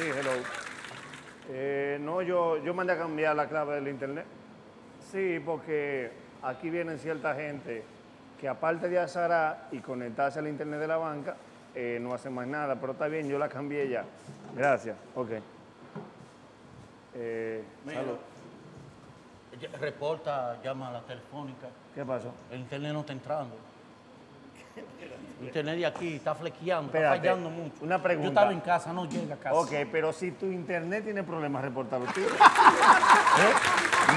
Sí, hello. No, yo mandé a cambiar la clave del internet. Sí, porque aquí vienen cierta gente que aparte de azará y conectarse al internet de la banca, no hacen más nada, pero está bien, yo la cambié ya. Gracias, ok. Mira, reporta, llama a la telefónica. ¿Qué pasó? El internet no está entrando. El internet de aquí está flequeando, espérate, está fallando mucho. Una pregunta. Yo estaba en casa, no llega a casa. Ok, pero si tu internet tiene problemas, reportalo tú. ¿Eh? No,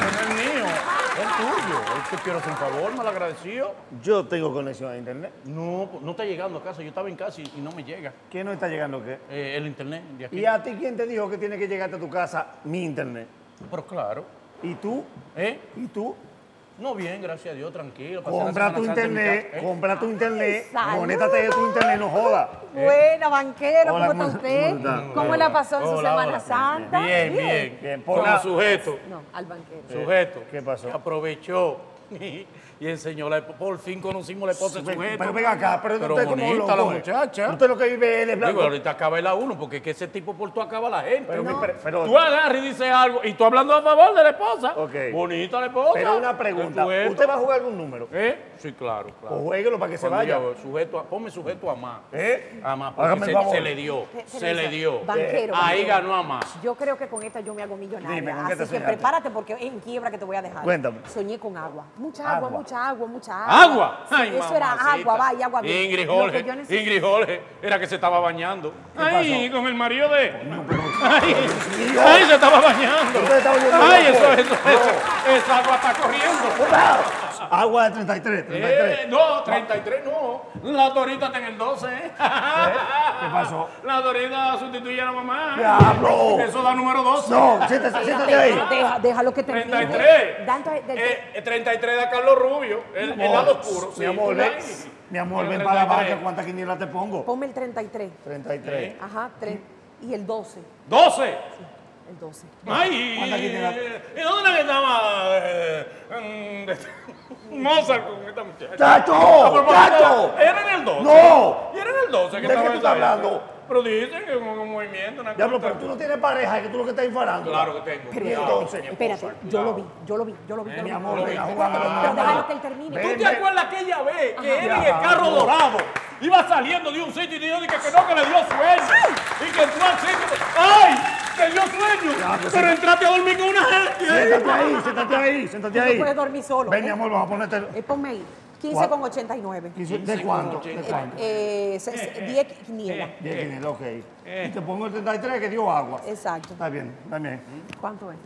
no es mío, es tuyo. Es que quiero hacer un favor, malagradecido. Yo tengo conexión a internet. No, no está llegando a casa, yo estaba en casa y no me llega. ¿Qué no está llegando qué? El internet de aquí. ¿Y a ti quién te dijo que tiene que llegarte a tu casa mi internet? Pero claro. ¿Y tú? ¿Eh? ¿Y tú? No, bien, gracias a Dios, tranquilo. Compra tu internet, compra tu internet, conéctate de tu internet, no joda. Buena, banquero, hola, ¿cómo está usted? ¿Cómo la pasó en su Semana Santa? Bien, bien, bien. Como sujeto. No, al banquero. Sujeto. ¿Qué pasó? Aprovechó y enseñó. Por fin conocimos la esposa de sujeto. Pero venga acá, pero usted como loco. Pero bonita la muchacha. Usted lo que vive es de blanco. Digo, ahorita acaba la uno, porque ese tipo por tú acaba la gente. Pero, tú agarras y dices algo, y tú hablando a favor de la esposa. Okay. Bonita la esposa. Pero una pregunta, ¿usted va a jugar algún número? Sí, claro, claro. O jueguelo para que se vaya. Ponme sujeto a más. A más, porque se le dio, se le dio. Banquero. Ahí ganó a más. Yo creo que con esta yo me hago millonaria. Dime, ¿con qué te soñaste? Así que prepárate porque es en quiebra que te voy a dejar. Cuéntame. Soñé con agua. Mucha agua, mucha agua, mucha agua. ¿Agua? Sí, ay, eso mamacita. Era agua, vaya, agua. Ingrid Jorge, Ingrid Jorge, era que se estaba bañando. Ay, con el marido de... No, pero... ay, se estaba bañando. Ay, eso, esa agua está corriendo. Agua de 33, 33. No, 33 no. La Dorita está en el 12. ¿Qué pasó? La Dorita sustituye a la mamá. ¡Diablo! Eso da número 12. No, siéntate ahí. Déjalo que te 33. 33. De Carlos Rubio, el lado oscuro. Mi amor, mi amor, ven para la banca, ¿cuántas quinielas te pongo? Ponme el 33. 33. Ajá, 3. Y el 12. ¿12? Sí, el 12. Ay, ¿cuántas quinielas? ¿Y dónde que estaba Mozart con esta muchacha? ¡Chacho! ¡Chacho! ¿Era en el 12? ¡No! ¿Y era en el 12 que estaba? ¿De qué tú estás hablando? Pero dicen que es un movimiento. Una diablo, pero tú no tienes pareja, es que tú lo que estás infarando. Claro que tengo. Pero entonces, espérate, yo lo vi. Mi amor, venga, pero déjalo que él termine. ¿Tú te acuerdas aquella vez que él en el carro dorado iba saliendo de un sitio y dijo que no, que le dio sueño? Y que entró al sitio. ¡Ay! ¡Que dio sueño! Pero entraste a dormir con una gente. Siéntate ahí. No puedes dormir solo. Ven, mi amor, vamos a ponerte. Ponme ahí. 15,89. ¿De cuánto? 10 quinielas. 10 quinielas, ok. Y te pongo el 33 que dio agua. Exacto. Está bien, también. ¿Cuánto es?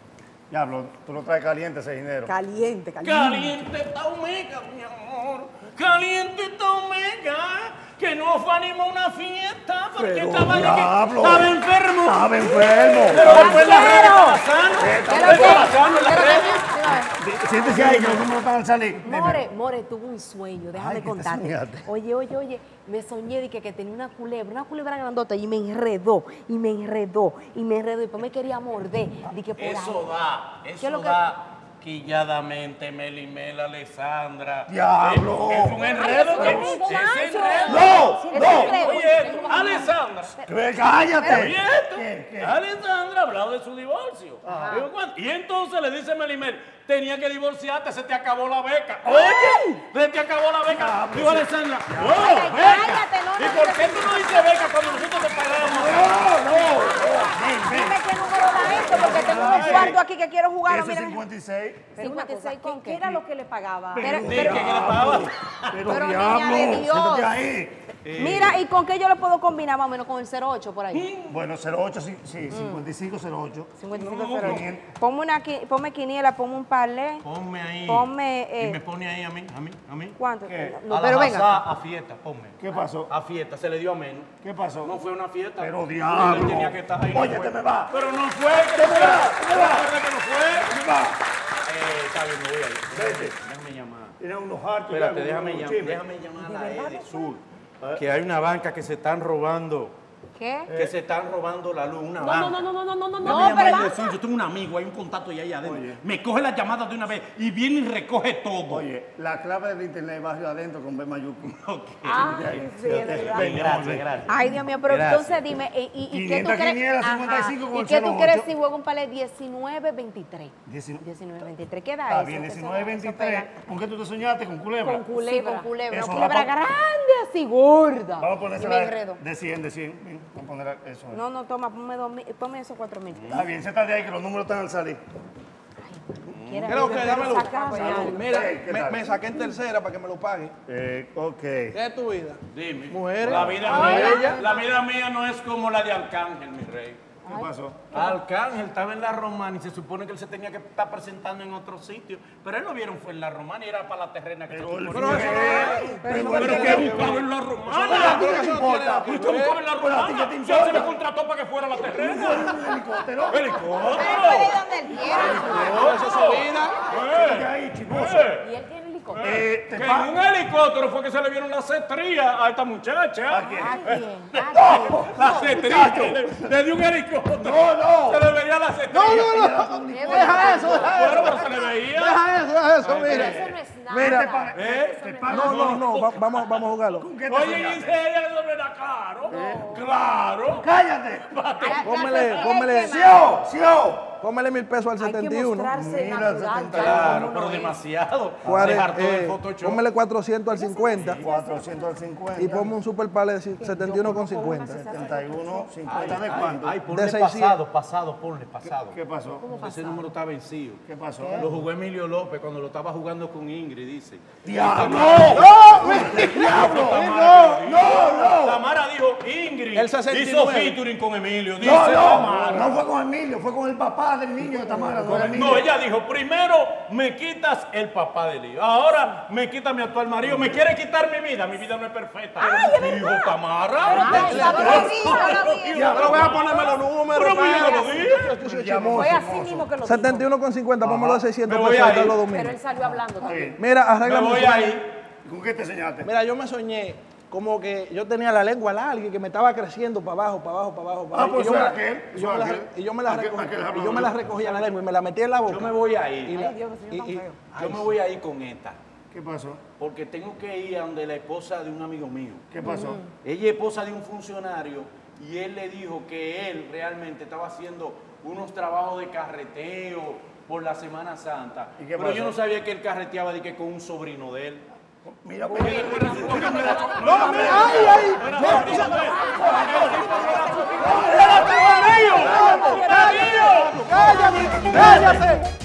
Diablo, tú lo traes caliente ese dinero. Caliente. Caliente está Omega, mi amor. Caliente está Omega. Que no fue animo una fiesta porque estaba enfermo. Estaba enfermo. Pero después la red estaba sana. Estaba sana en la red. Siéntese ahí, que los números van a salir. More, tuvo un sueño, déjame contarte. Oye, me soñé de que tenía una culebra grandota y me enredó. Y después me quería morder. Eso da. Quilladamente, Melimel, Alessandra. ¡Diablo! Es un enredo. ¡No! Oye, Alessandra. ¡Cállate! Oye, Alessandra hablaba de su divorcio. Y entonces le dice Melimel, tenía que divorciarte, se te acabó la beca. ¡Oye! Se te acabó la beca. Dijo Alessandra, ¡no, beca! ¿Y por qué tú no dices beca cuando nosotros te pagamos? ¡No! Dime qué número da esto, porque tengo un cuarto aquí que quiero jugar. Eso es 56. Pero una cosa, ¿qué era lo que le pagaba? Pero ¿qué le pagaba? Pero niña de Dios. Mira, ¿y con qué yo lo puedo combinar más o menos? Con el 08 por ahí. Bueno, 08, sí, 5508. 5508. Ponme quiniela, ponme un parlé. Ponme ahí. Ponme. Y me pone ahí a mí. ¿Cuánto? No, pero venga. A fiesta, ponme. ¿Qué pasó? A fiesta, se le dio a menos. ¿Qué pasó? No fue una fiesta. Pero diablo. Tenía que estar ahí. Oye, te me va. Pero no fue. Te me va. Está bien, me voy a ir. Déjame llamar. Tiene unos hartos. Espérate, déjame llamar a la E del Sur. Que hay una banca que se están robando ¿Qué? Que se están robando la luz, una banca. No, pero yo tengo un amigo, hay un contacto allá adentro. Oye. Me coge las llamadas de una vez y viene y recoge todo. Oye, la clave del internet barrio adentro con B mayúscula. Okay. Ay, sí, es verdad. Gracias, gracias. Ay, Dios mío, pero gracias. Entonces dime, ¿y qué tú crees? 55, ¿y qué tú crees si juega un palé 19-23? 19-23, ¿qué da eso? Está bien, 19-23. ¿Con qué tú te soñaste? ¿Con culebra? Con culebra, sí, con culebra. Eso, una culebra grande, así gorda. Vamos a ponérsela de 100, de 100. Vamos a poner eso. No, no, toma, ponme esos 4.000. Está bien, séntate de ahí que los números están al salir. Creo que dámelo. Mira, me saqué en tercera para que me lo pague. Ok. ¿Qué es tu vida? Dime. Mujeres. La vida mía no es como la de Arcángel, mi rey. ¿Qué pasó? Arcángel estaba en La Romana y se supone que él se tenía que estar presentando en otro sitio. Pero él lo vieron fue en La Romana y era para la terrena que se supone. Pero ¿qué buscaba en La Romana? ¿Qué buscaba en La Romana? Ya se le contrató para que fuera la terrena. ¿Helicóptero? ¿Helicóptero? ¿Eso es su vida? ¿Y él tiene helicóptero? Que en un helicóptero fue que se le vieron las estrías a esta muchacha. ¿A quién? No, las estrías. Le dio un helicóptero. No. Se le veía la ceja. No. Deja eso. Se le veía. Deja eso, mira. Eso no es nada. Mira, no. Vamos a jugarlo. Oye, dice ella que no me da caro. Claro. Cállate. Pónmele. ¡Sio! Pónmele 1,000 pesos al 71. Mira, al 71. Claro, pero demasiado. Dejar todo el Photoshop. Pónmele 400 al 50. 400 al 50. Y ponme un super palé de 71,50. 71,50. ¿De cuánto? Ay, ponle pasado. ¿Qué pasó? Ese número está vencido. ¿Qué pasó? Lo jugó Emilio López cuando lo estaba jugando con Ingrid, dice. ¡Diablo! ¡No! ¡No! Tamara dijo Ingrid. Él hizo featuring con Emilio. Dice, no fue con Emilio, fue con el papá del niño de Tamara. No, ella dijo, primero me quitas el papá del hijo. Ahora me quita mi actual marido. Me quiere quitar mi vida no es perfecta. Dijo Tamara. Pero voy a ponerme los números. Fue así mismo que lo 71,50, pónmelo de 600 pesos de los domingos. Pero él salió hablando también. Mira, arréglame. Me voy ahí. ¿Con qué te soñaste? Mira, yo me soñé como que yo tenía la lengua larga y que me estaba creciendo para abajo. Ah, pues era aquel. Y yo me la recogía la lengua y me la metí en la boca. Yo me voy ahí. Yo me voy ahí con esta. ¿Qué pasó? Porque tengo que ir a donde la esposa de un amigo mío. ¿Qué pasó? Ella es esposa de un funcionario y él le dijo que él realmente estaba haciendo unos trabajos de carreteo por la Semana Santa. Pero yo no sabía que él carreteaba de que con un sobrino de él. Mira, pues. ¡Cállate!